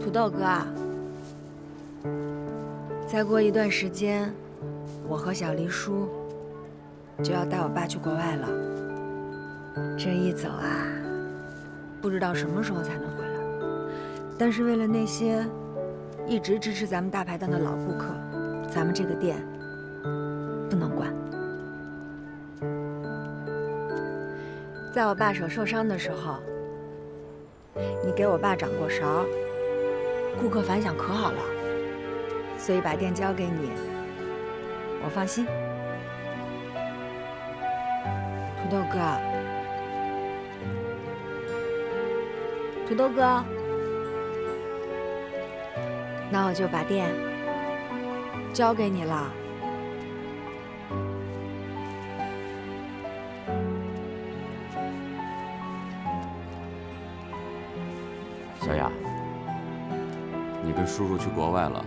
土豆哥，再过一段时间，我和小黎叔就要带我爸去国外了。这一走啊，不知道什么时候才能回来。但是为了那些一直支持咱们大排档的老顾客，咱们这个店不能关。 在我爸手受伤的时候，你给我爸掌过勺，顾客反响可好了，所以把店交给你，我放心。土豆哥，土豆哥，那我就把店交给你了。 小雅，你跟叔叔去国外了，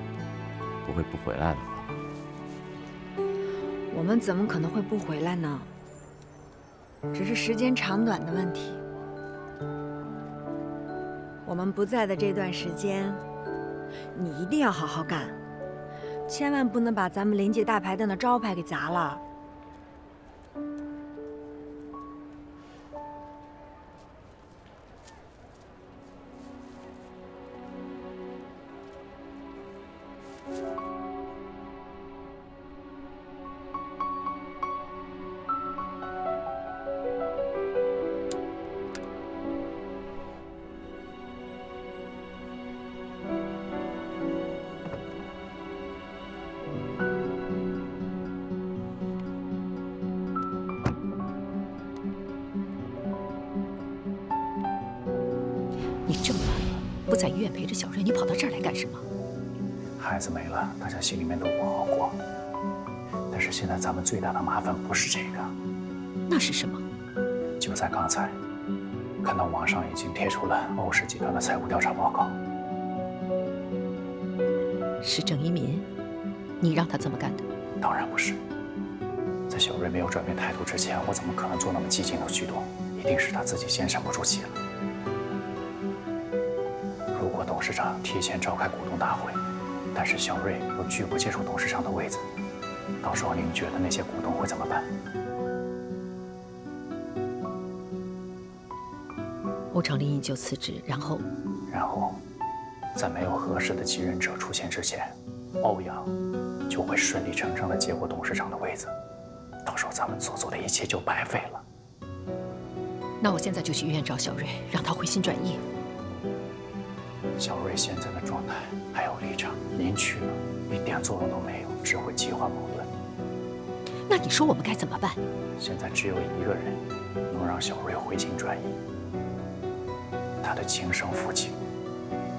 不会不回来了吧？我们怎么可能会不回来呢？只是时间长短的问题。我们不在的这段时间，你一定要好好干，千万不能把咱们临界大排档的招牌给砸了。 在医院陪着小瑞，你跑到这儿来干什么？孩子没了，大家心里面都不好过。但是现在咱们最大的麻烦不是这个，那是什么？就在刚才，看到网上已经贴出了欧氏集团的财务调查报告。是郑一民，你让他这么干的？当然不是。在小瑞没有转变态度之前，我怎么可能做那么激进的举动？一定是他自己先沉不住气了。 董事长提前召开股东大会，但是小瑞又拒不接受董事长的位子，到时候你们觉得那些股东会怎么办？欧长林引咎辞职，然后，在没有合适的继任者出现之前，欧阳就会顺理成章地接过董事长的位子，到时候咱们所做的一切就白费了。那我现在就去医院找小瑞，让他回心转意。 小瑞现在的状态还有立场，您去了一点作用都没有，只会激化矛盾。那你说我们该怎么办？现在只有一个人能让小瑞回心转意，他的亲生父亲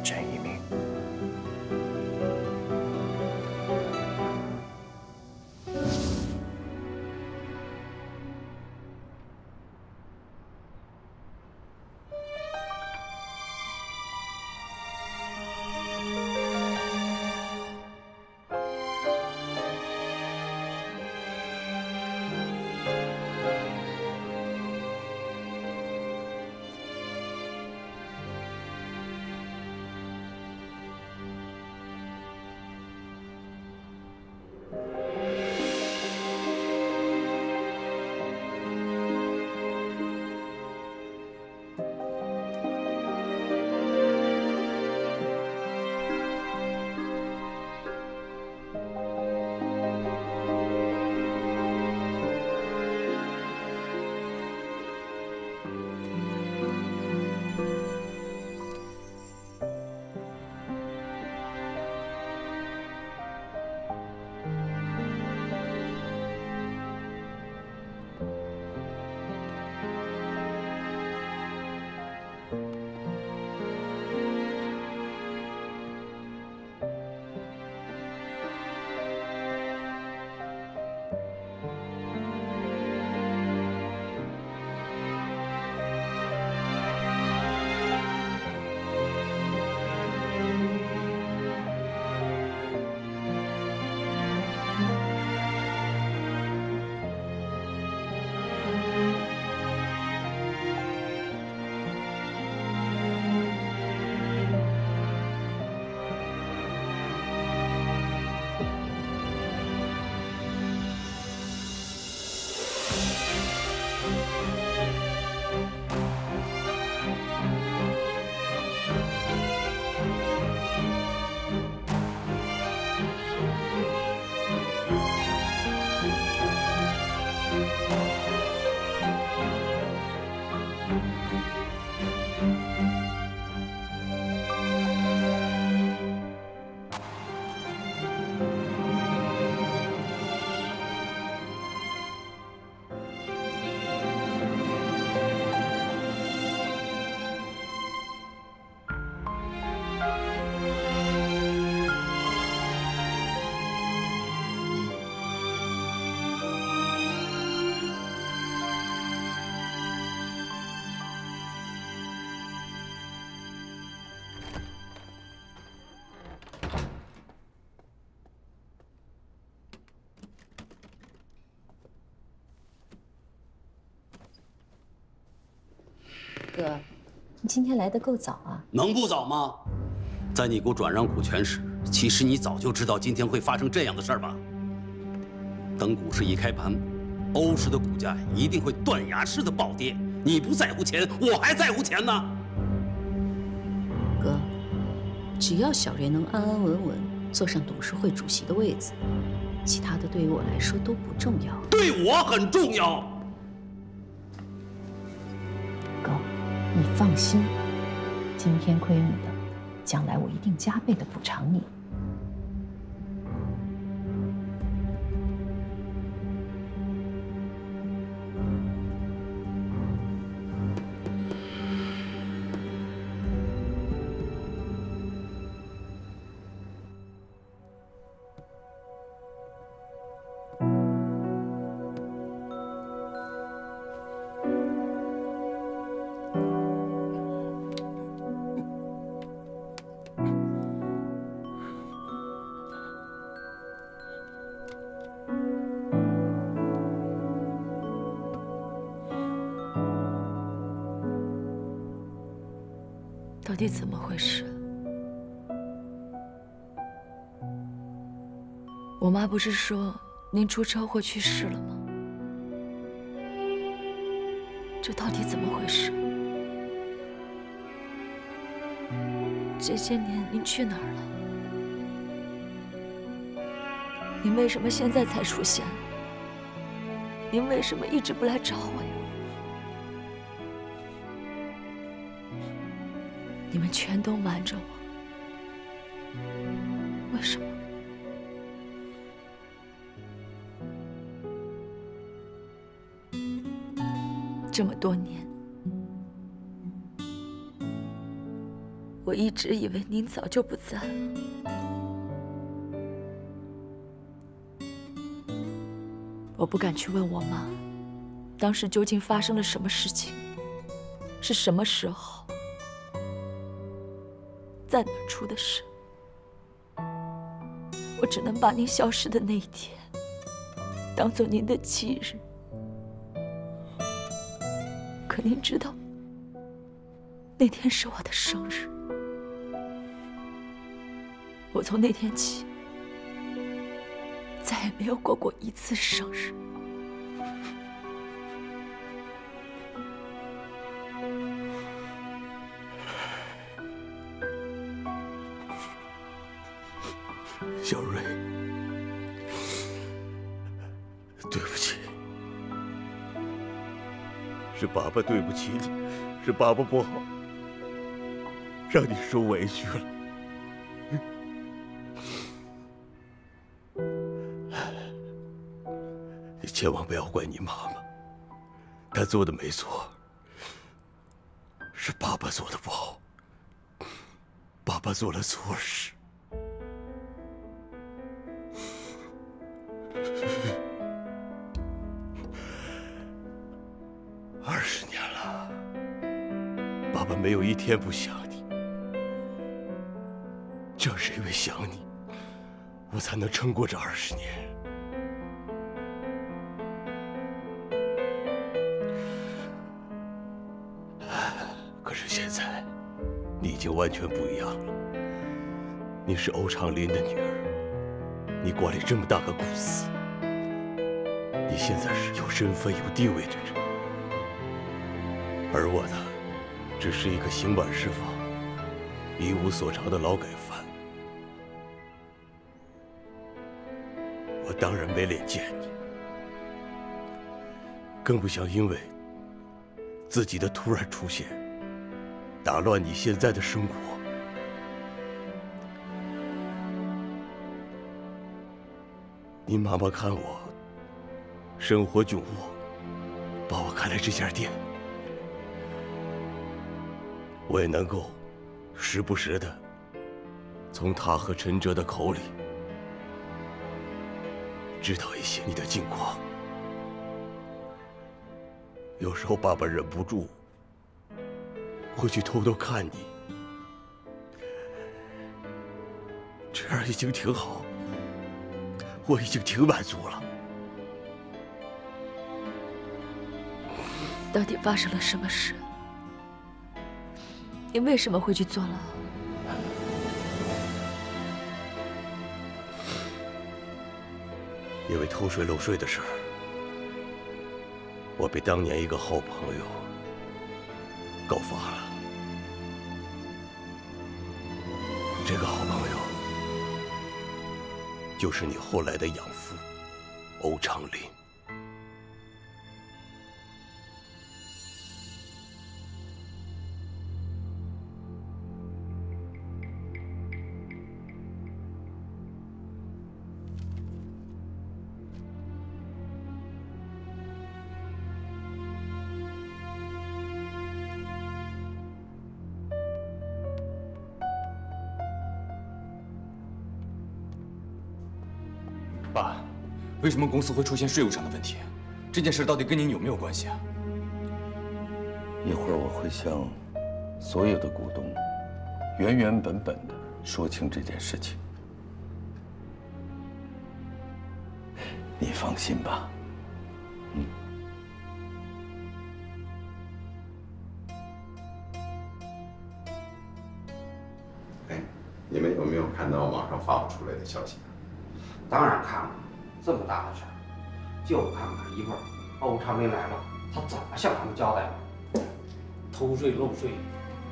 郑一鸣。哥，你今天来得够早啊！能不早吗？在你给我转让股权时，其实你早就知道今天会发生这样的事儿吧？等股市一开盘，欧石的股价一定会断崖式的暴跌。你不在乎钱，我还在乎钱呢。哥，只要小瑞能安安稳稳坐上董事会主席的位子，其他的对于我来说都不重要。对我很重要。 你放心，今天亏你的，将来我一定加倍的补偿你。到底怎么回事？我妈不是说您出车祸去世了吗？这到底怎么回事？这些年您去哪儿了？您为什么现在才出现？您为什么一直不来找我呀？ 你们全都瞒着我，为什么？这么多年，我一直以为您早就不在了。我不敢去问我妈，当时究竟发生了什么事情，是什么时候？ 在哪儿出的事？我只能把您消失的那一天当做您的忌日。可您知道，那天是我的生日。我从那天起再也没有过过一次生日。小瑞，对不起，是爸爸对不起你，是爸爸不好，让你受委屈了。你千万不要怪你妈妈，她做的没错，是爸爸做的不好，爸爸做了错事。 20年了，爸爸没有一天不想你。正是因为想你，我才能撑过这20年。可是现在，你已经完全不一样了。你是欧长林的女儿，你管理这么大个公司，你现在是有身份、有地位的人。 而我呢，只是一个刑满释放、一无所长的劳改犯。我当然没脸见你，更不想因为自己的突然出现，打乱你现在的生活。你妈妈看我生活窘迫，帮我开了这家店。 我也能够时不时的从他和陈哲的口里知道一些你的近况。有时候爸爸忍不住会去偷偷看你，这样已经挺好，我已经挺满足了。到底发生了什么事？你为什么会去坐牢？因为偷税漏税的事儿，我被当年一个好朋友告发了。这个好朋友就是你后来的养父欧长林。 爸，为什么公司会出现税务上的问题？这件事到底跟您有没有关系啊？一会儿我会向所有的股东原原本本的说清这件事情。你放心吧。嗯。哎，你们有没有看到网上发布出来的消息？ 当然看了，这么大的事儿，就看看一会儿欧长林来了，他怎么向他们交代了？偷税漏税，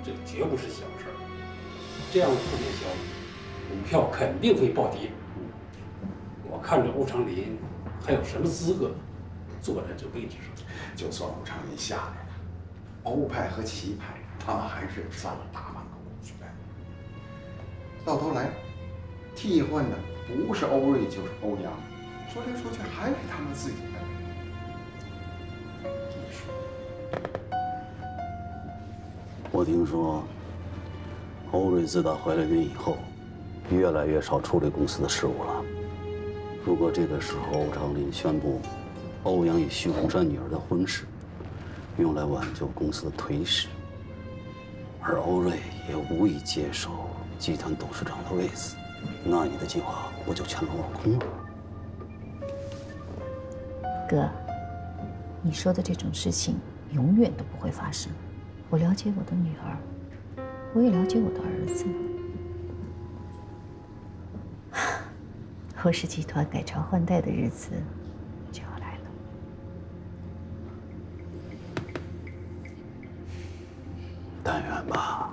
这绝不是小事儿。这样的负面消息，股票肯定会暴跌。我看着欧长林还有什么资格坐在这位置上？就算欧长林下来了，欧派和齐派他们还是占了大半个股权。到头来，替换的。 不是欧瑞就是欧阳，说来说去还是他们自己的。你说，我听说，欧瑞自打怀了孕以后，越来越少处理公司的事务了。如果这个时候欧长林宣布欧阳与徐红山女儿的婚事，用来挽救公司的颓势，而欧瑞也无意接手集团董事长的位子。 那你的计划不就全落空了？哥，你说的这种事情永远都不会发生。我了解我的女儿，我也了解我的儿子。侯氏集团改朝换代的日子就要来了，但愿吧。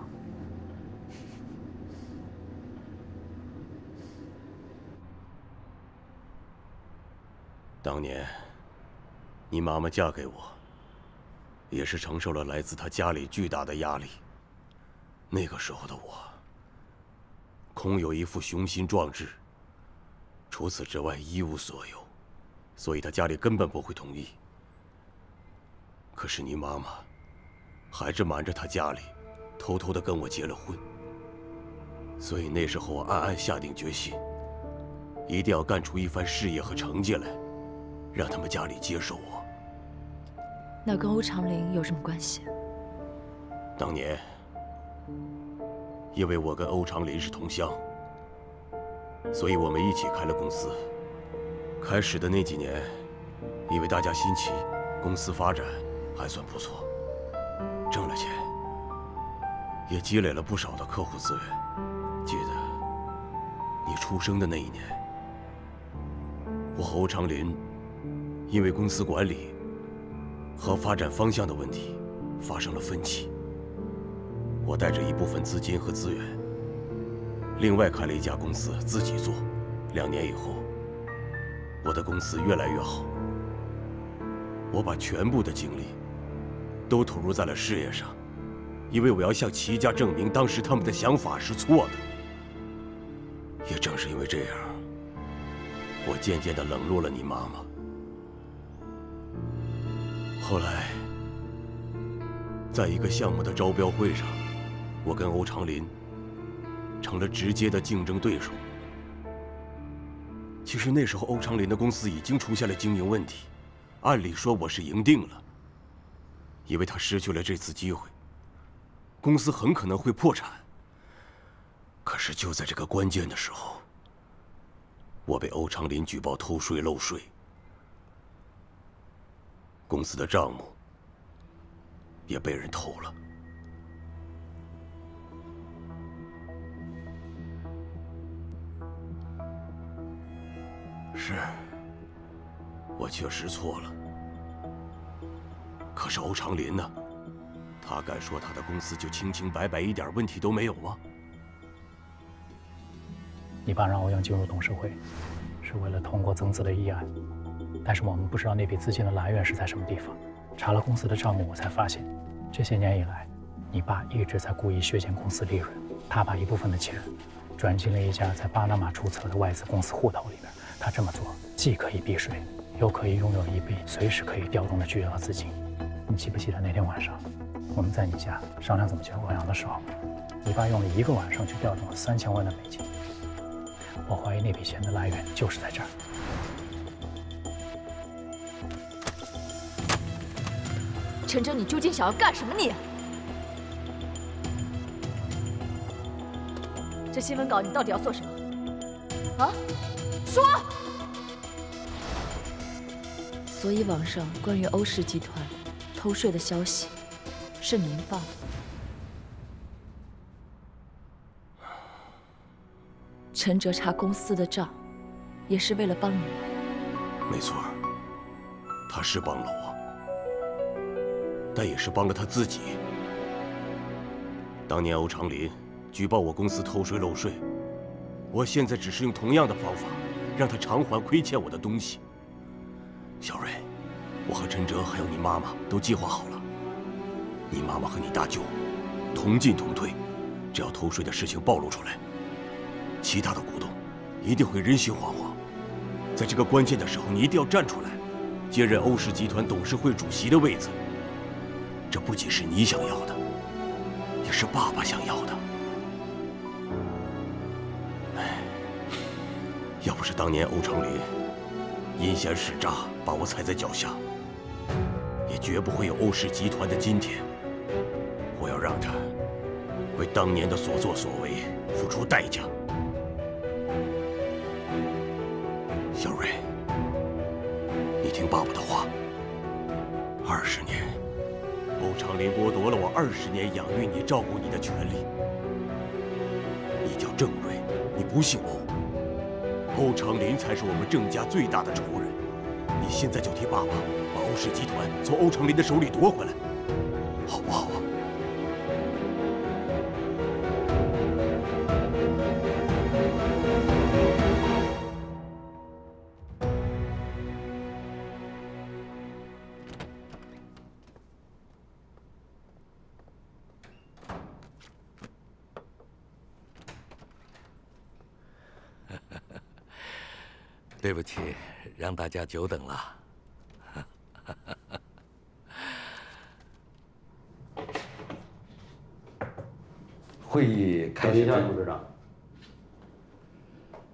当年，你妈妈嫁给我，也是承受了来自她家里巨大的压力。那个时候的我，空有一副雄心壮志，除此之外一无所有，所以她家里根本不会同意。可是你妈妈，还是瞒着她家里，偷偷的跟我结了婚。所以那时候我暗暗下定决心，一定要干出一番事业和成绩来。 让他们家里接受我，那跟欧长林有什么关系？当年，因为我跟欧长林是同乡，所以我们一起开了公司。开始的那几年，因为大家新奇，公司发展还算不错，挣了钱，也积累了不少的客户资源。记得你出生的那一年，我和欧长林。 因为公司管理和发展方向的问题发生了分歧，我带着一部分资金和资源，另外开了一家公司自己做。2年以后，我的公司越来越好，我把全部的精力都投入在了事业上，因为我要向齐家证明当时他们的想法是错的。也正是因为这样，我渐渐地冷落了你妈妈。 后来，在一个项目的招标会上，我跟欧长林成了直接的竞争对手。其实那时候欧长林的公司已经出现了经营问题，按理说我是赢定了，因为他失去了这次机会，公司很可能会破产。可是就在这个关键的时候，我被欧长林举报偷税漏税。 公司的账目也被人偷了，是，我确实错了。可是欧长林呢？他敢说他的公司就清清白白，一点问题都没有吗？你爸让欧阳进入董事会，是为了通过增资的议案，但是我们不知道那笔资金的来源是在什么地方。查了公司的账目，我才发现，这些年以来，你爸一直在故意削减公司利润。他把一部分的钱转进了一家在巴拿马注册的外资公司户头里边。 他这么做，既可以避税，又可以拥有一笔随时可以调动的巨额资金。你记不记得那天晚上，我们在你家商量怎么救欧阳的时候，你爸用了一个晚上就调动了3000万的美金。我怀疑那笔钱的来源就是在这儿。陈真，你究竟想要干什么你？这新闻稿你到底要做什么？啊？ 说，所以网上关于欧氏集团偷税的消息是您放的。陈哲查公司的账，也是为了帮你。没错，他是帮了我，但也是帮了他自己。当年欧长林举报我公司偷税漏税，我现在只是用同样的方法。 让他偿还亏欠我的东西。小瑞，我和陈哲还有你妈妈都计划好了，你妈妈和你大舅同进同退，只要偷税的事情暴露出来，其他的股东一定会人心惶惶。在这个关键的时候，你一定要站出来，接任欧氏集团董事会主席的位子。这不仅是你想要的，也是爸爸想要的。 要不是当年欧长林阴险使诈，把我踩在脚下，也绝不会有欧氏集团的今天。我要让他为当年的所作所为付出代价。小瑞，你听爸爸的话。20年，欧长林剥夺了我20年养育你、照顾你的权利。你叫郑瑞，你不姓欧。 欧长林才是我们郑家最大的仇人，你现在就替爸爸把欧氏集团从欧长林的手里夺回来，好不好啊？对不起，让大家久等了。会议开始。等一下，董事长。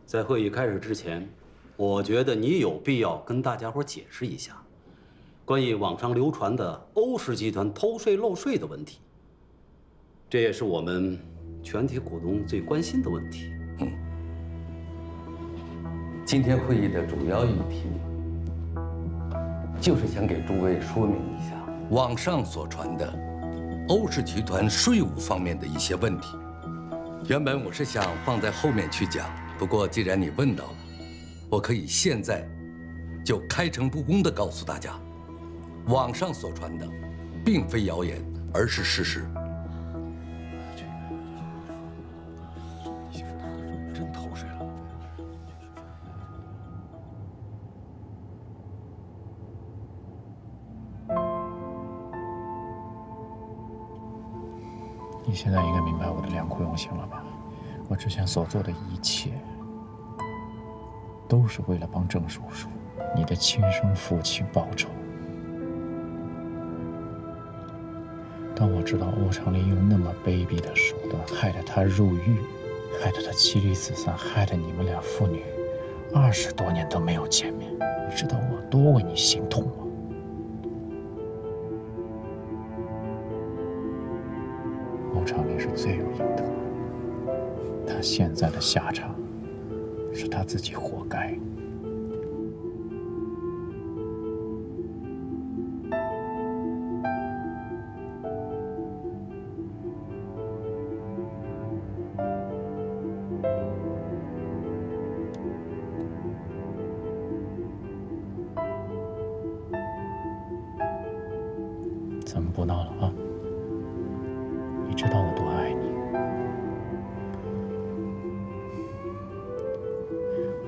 在会议开始之前，我觉得你有必要跟大家伙解释一下，关于网上流传的欧氏集团偷税漏税的问题。这也是我们全体股东最关心的问题。 今天会议的主要议题，就是想给诸位说明一下网上所传的欧氏集团税务方面的一些问题。原本我是想放在后面去讲，不过既然你问到了，我可以现在就开诚布公地告诉大家，网上所传的并非谣言，而是事实。 你现在应该明白我的良苦用心了吧？我之前所做的一切，都是为了帮郑叔叔，你的亲生父亲报仇。当我知道欧长林用那么卑鄙的手段害得他入狱，害得他妻离子散，害得你们俩父女20多年都没有见面，你知道我多为你心痛吗？ 罪有应得，他现在的下场是他自己活该。咱们不闹了啊！你知道我多爱你，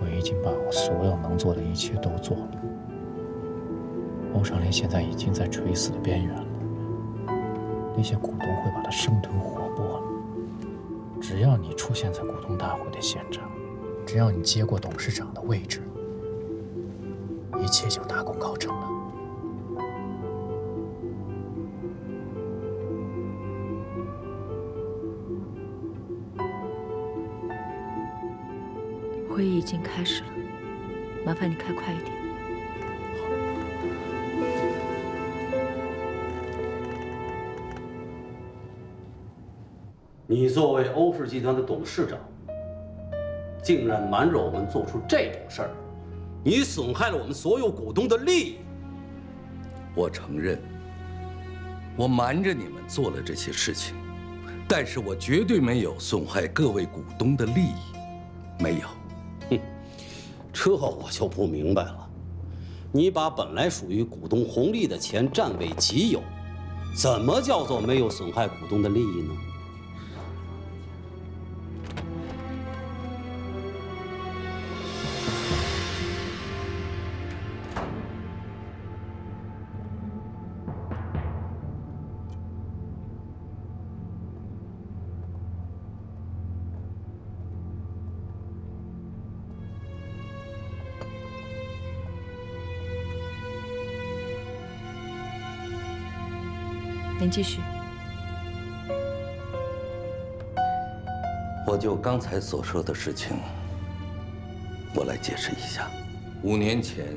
我已经把我所有能做的一切都做了。欧尚林现在已经在垂死的边缘了，那些股东会把他生吞活剥了。只要你出现在股东大会的现场，只要你接过董事长的位置，一切就大功告成了。 会议已经开始了，麻烦你开快一点。你作为欧氏集团的董事长，竟然瞒着我们做出这种事儿，你损害了我们所有股东的利益。我承认，我瞒着你们做了这些事情，但是我绝对没有损害各位股东的利益，没有。 这我就不明白了，你把本来属于股东红利的钱占为己有，怎么叫做没有损害股东的利益呢？您继续。我就刚才所说的事情，我来解释一下。5年前，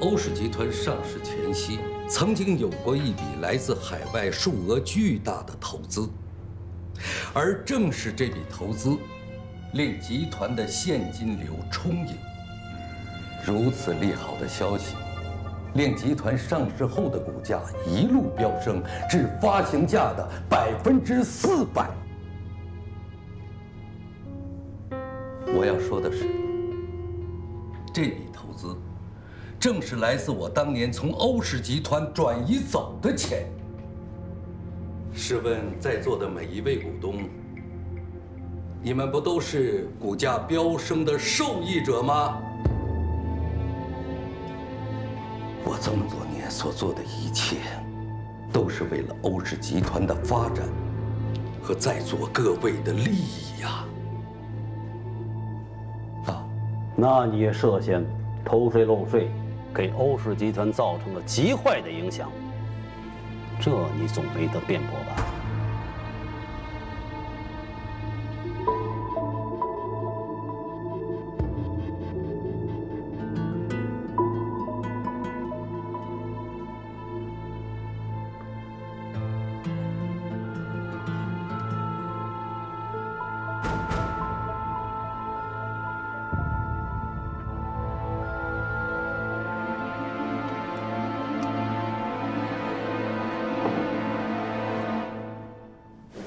欧氏集团上市前夕，曾经有过一笔来自海外数额巨大的投资，而正是这笔投资，令集团的现金流充盈。如此利好的消息。 令集团上市后的股价一路飙升，至发行价的400%。我要说的是，这笔投资正是来自我当年从欧氏集团转移走的钱。试问在座的每一位股东，你们不都是股价飙升的受益者吗？ 我这么多年所做的一切，都是为了欧氏集团的发展和在座各位的利益呀！啊，那你也涉嫌偷税漏税，给欧氏集团造成了极坏的影响，这你总没得辩驳吧？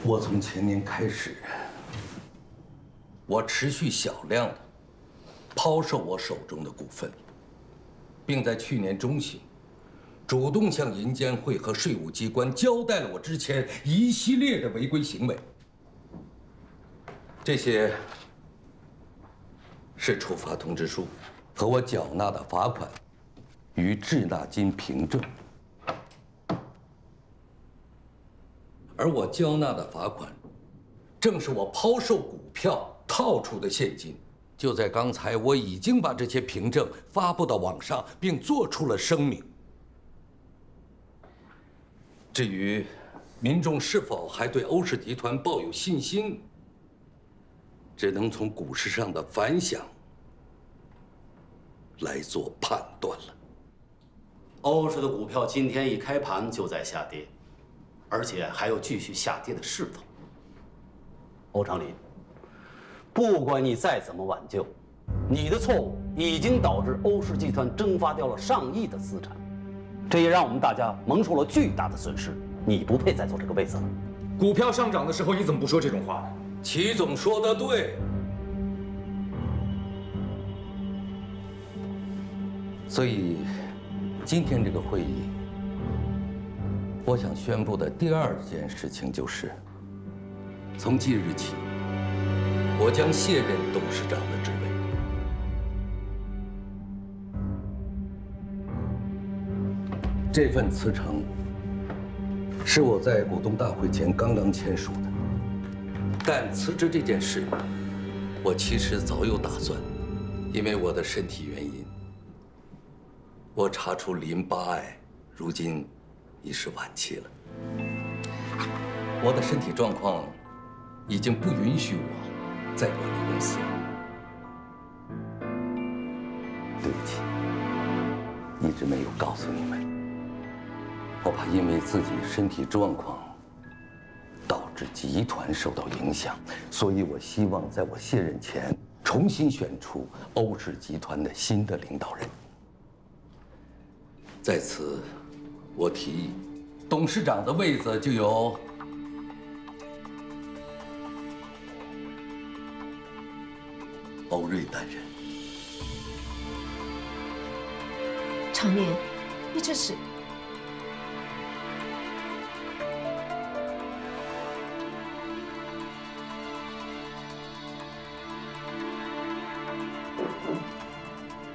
我从前年开始，我持续小量的抛售我手中的股份，并在去年中旬主动向银监会和税务机关交代了我之前一系列的违规行为。这些是处罚通知书和我缴纳的罚款与滞纳金凭证。 而我交纳的罚款，正是我抛售股票套出的现金。就在刚才，我已经把这些凭证发布到网上，并做出了声明。至于民众是否还对欧氏集团抱有信心，只能从股市上的反响来做判断了。欧氏的股票今天一开盘就在下跌。 而且还有继续下跌的势头。欧长林，不管你再怎么挽救，你的错误已经导致欧氏集团蒸发掉了上亿的资产，这也让我们大家蒙受了巨大的损失。你不配再坐这个位子了。股票上涨的时候，你怎么不说这种话？齐总说的对。所以，今天这个会议。我想宣布的第二件事情就是，从即日起，我将卸任董事长的职位。 这份辞呈是我在股东大会前刚刚签署的，但辞职这件事，我其实早有打算，因为我的身体原因，我查出淋巴癌，如今已是晚期了。我的身体状况已经不允许我再管理公司。对不起，一直没有告诉你们。 我怕因为自己身体状况，导致集团受到影响，所以我希望在我卸任前重新选出欧氏集团的新的领导人。在此，我提议，董事长的位子就由欧瑞担任。常年，你这是？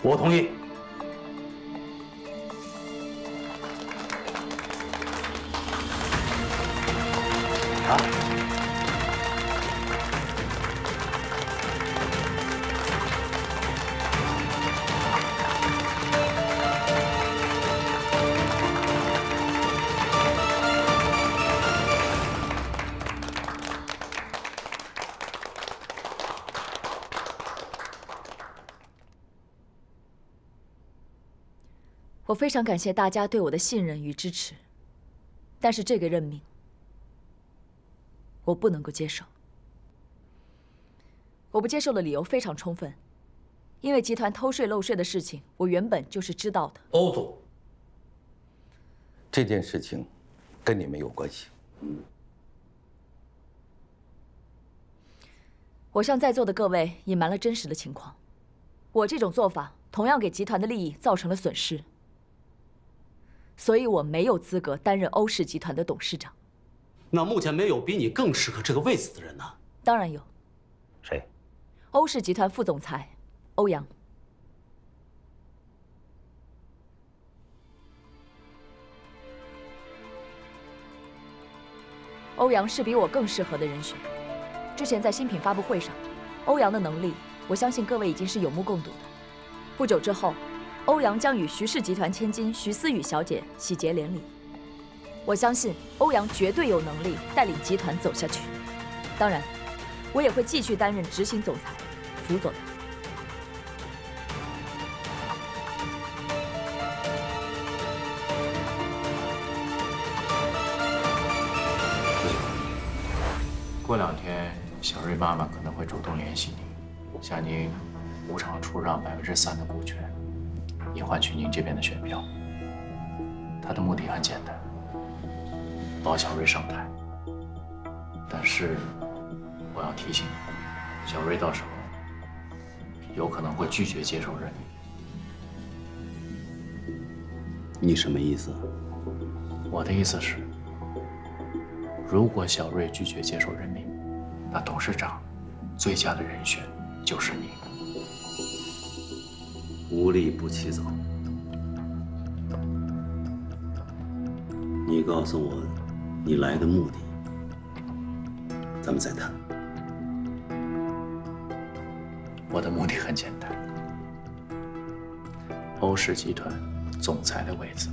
我同意。啊！我非常感谢大家对我的信任与支持，但是这个任命我不能够接受。我不接受的理由非常充分，因为集团偷税漏税的事情，我原本就是知道的。欧总，这件事情跟你没有关系。我向在座的各位隐瞒了真实的情况，我这种做法同样给集团的利益造成了损失。 所以我没有资格担任欧氏集团的董事长。那目前没有比你更适合这个位子的人呢？当然有。谁？欧氏集团副总裁欧阳。欧阳是比我更适合的人选。之前在新品发布会上，欧阳的能力，我相信各位已经是有目共睹的。不久之后。 欧阳将与徐氏集团千金徐思雨小姐喜结连理，我相信欧阳绝对有能力带领集团走下去。当然，我也会继续担任执行总裁，辅佐他。 过两天，小瑞妈妈可能会主动联系你，向您无偿出让3%的股权。 以换取您这边的选票。他的目的很简单，保小瑞上台。但是，我要提醒你，小瑞到时候有可能会拒绝接受任命。你什么意思？我的意思是，如果小瑞拒绝接受任命，那董事长最佳的人选就是你。 无利不起早。你告诉我，你来的目的，咱们再谈。我的目的很简单，欧氏集团总裁的位子。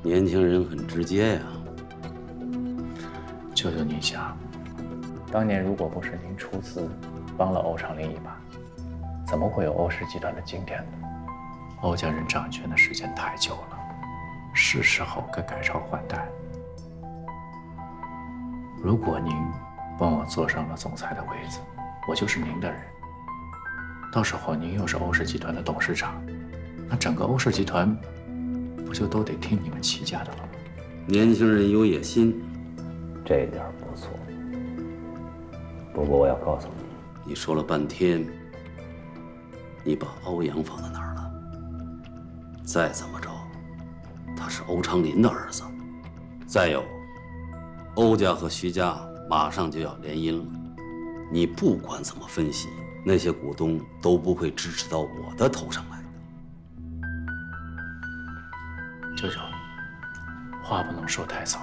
年轻人很直接呀。救救你一下。 当年如果不是您出资帮了欧长林一把，怎么会有欧氏集团的今天呢？欧家人掌权的时间太久了，是时候该改朝换代。如果您帮我坐上了总裁的位子，我就是您的人。到时候您又是欧氏集团的董事长，那整个欧氏集团不就都得听你们齐家的了吗？年轻人有野心，这一点不错。 不过我要告诉你，你说了半天，你把欧阳放在哪儿了？再怎么着，他是欧长林的儿子。再有，欧家和徐家马上就要联姻了，你不管怎么分析，那些股东都不会支持到我的头上来的。舅舅，话不能说太早。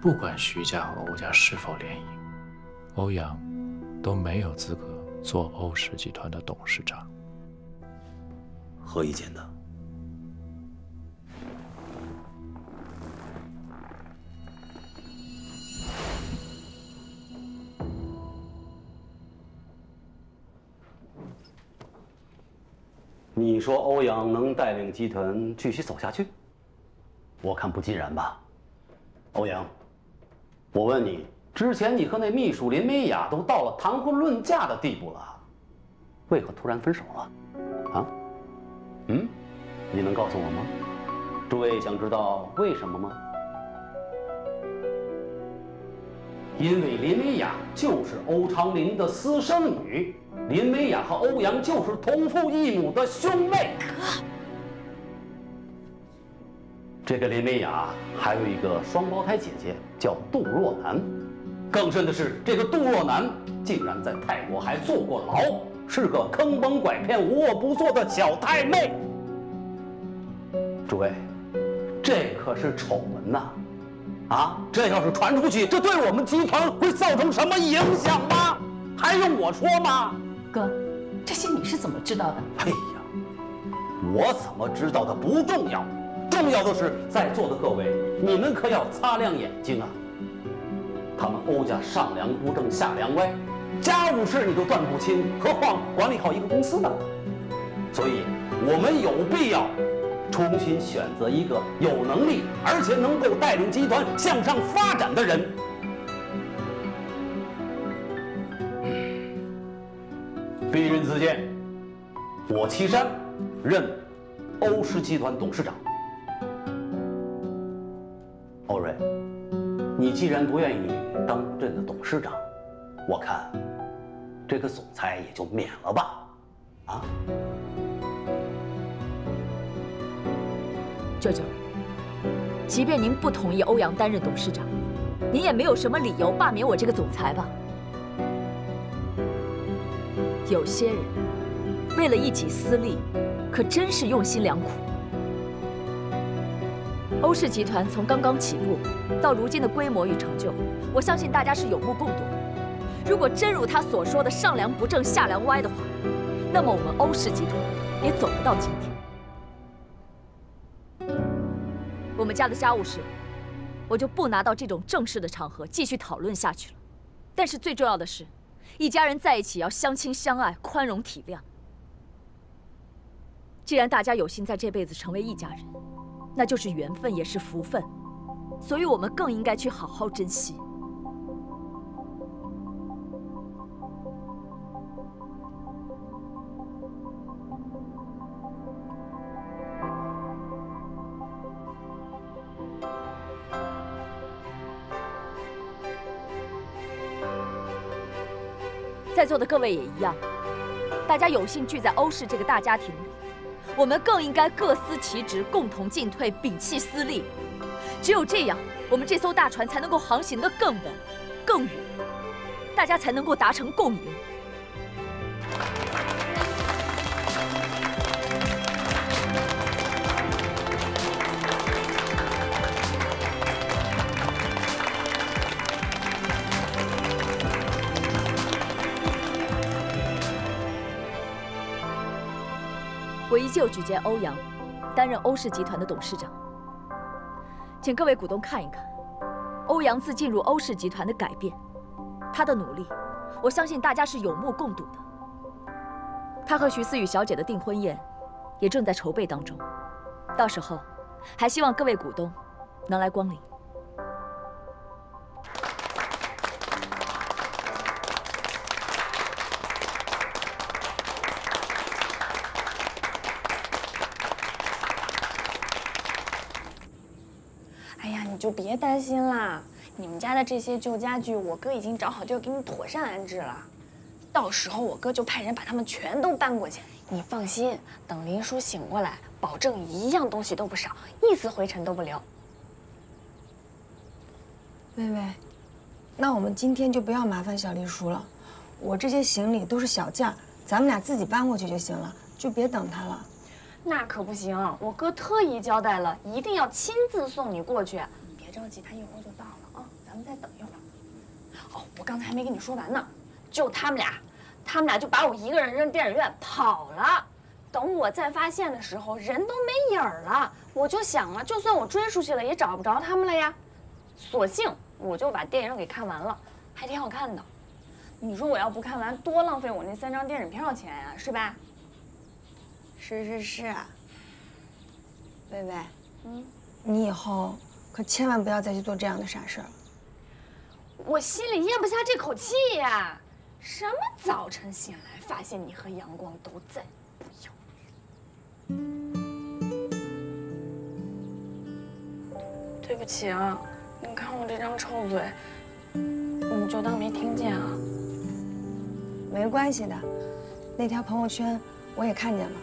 不管徐家和欧家是否联姻，欧阳都没有资格做欧氏集团的董事长。 何以见得？你说欧阳能带领集团继续走下去？我看不尽然吧。欧阳，我问你，之前你和那秘书林美雅都到了谈婚论嫁的地步了，为何突然分手了？啊？ 你能告诉我吗？诸位想知道为什么吗？因为林美雅就是欧长林的私生女，林美雅和欧阳就是同父异母的兄妹。哥，这个林美雅还有一个双胞胎姐姐叫杜若楠，更甚的是，这个杜若楠竟然在泰国还坐过牢。 是个坑蒙拐骗、无恶不作的小太妹。诸位，这可是丑闻呐！啊，这要是传出去，这对我们集团会造成什么影响吗？还用我说吗？哥，这些你是怎么知道的？哎呀，我怎么知道的不重要，重要的是在座的各位，你们可要擦亮眼睛啊！他们欧家上梁不正下梁歪。 家务事你都断不清，何况管理好一个公司呢？所以，我们有必要重新选择一个有能力而且能够带领集团向上发展的人。鄙人自荐，我岐山任欧氏集团董事长。欧瑞，你既然不愿意当任的董事长， 我看，这个总裁也就免了吧，啊？舅舅，即便您不同意欧阳担任董事长，您也没有什么理由罢免我这个总裁吧？有些人为了一己私利，可真是用心良苦。欧氏集团从刚刚起步到如今的规模与成就，我相信大家是有目共睹的。 如果真如他所说的上梁不正下梁歪的话，那么我们欧氏集团也走不到今天。我们家的家务事，我就不拿到这种正式的场合继续讨论下去了。但是最重要的是，一家人在一起要相亲相爱、宽容体谅。既然大家有幸在这辈子成为一家人，那就是缘分，也是福分，所以我们更应该去好好珍惜。 在座的各位也一样，大家有幸聚在欧氏这个大家庭里，我们更应该各司其职，共同进退，摒弃私利。只有这样，我们这艘大船才能够航行得更稳、更远，大家才能够达成共赢。我依旧举荐欧阳担任欧氏集团的董事长，请各位股东看一看，欧阳自进入欧氏集团的改变，他的努力，我相信大家是有目共睹的。他和徐思雨小姐的订婚宴也正在筹备当中，到时候还希望各位股东能来光临。 就别担心啦，你们家的这些旧家具，我哥已经找好地儿给你妥善安置了，到时候我哥就派人把他们全都搬过去。你放心，等林叔醒过来，保证一样东西都不少，一丝灰尘都不留。妹妹，那我们今天就不要麻烦小丽叔了。我这些行李都是小件，咱们俩自己搬过去就行了，就别等他了。那可不行，我哥特意交代了，一定要亲自送你过去。别着急，他一会儿就到了啊，咱们再等一会儿。哦，我刚才还没跟你说完呢，就他们俩。 他们俩就把我一个人扔电影院跑了。等我再发现的时候，人都没影儿了。我就想了，就算我追出去了，也找不着他们了呀。索性我就把电影给看完了，还挺好看的。你说我要不看完，多浪费我那3张电影票钱呀，是吧？是是是。薇薇，嗯，你以后可千万不要再去做这样的傻事儿了。我心里咽不下这口气呀。 什么早晨醒来发现你和阳光都在，不要脸！对不起啊，你看我这张臭嘴，你就当没听见啊。没关系的，那条朋友圈我也看见了，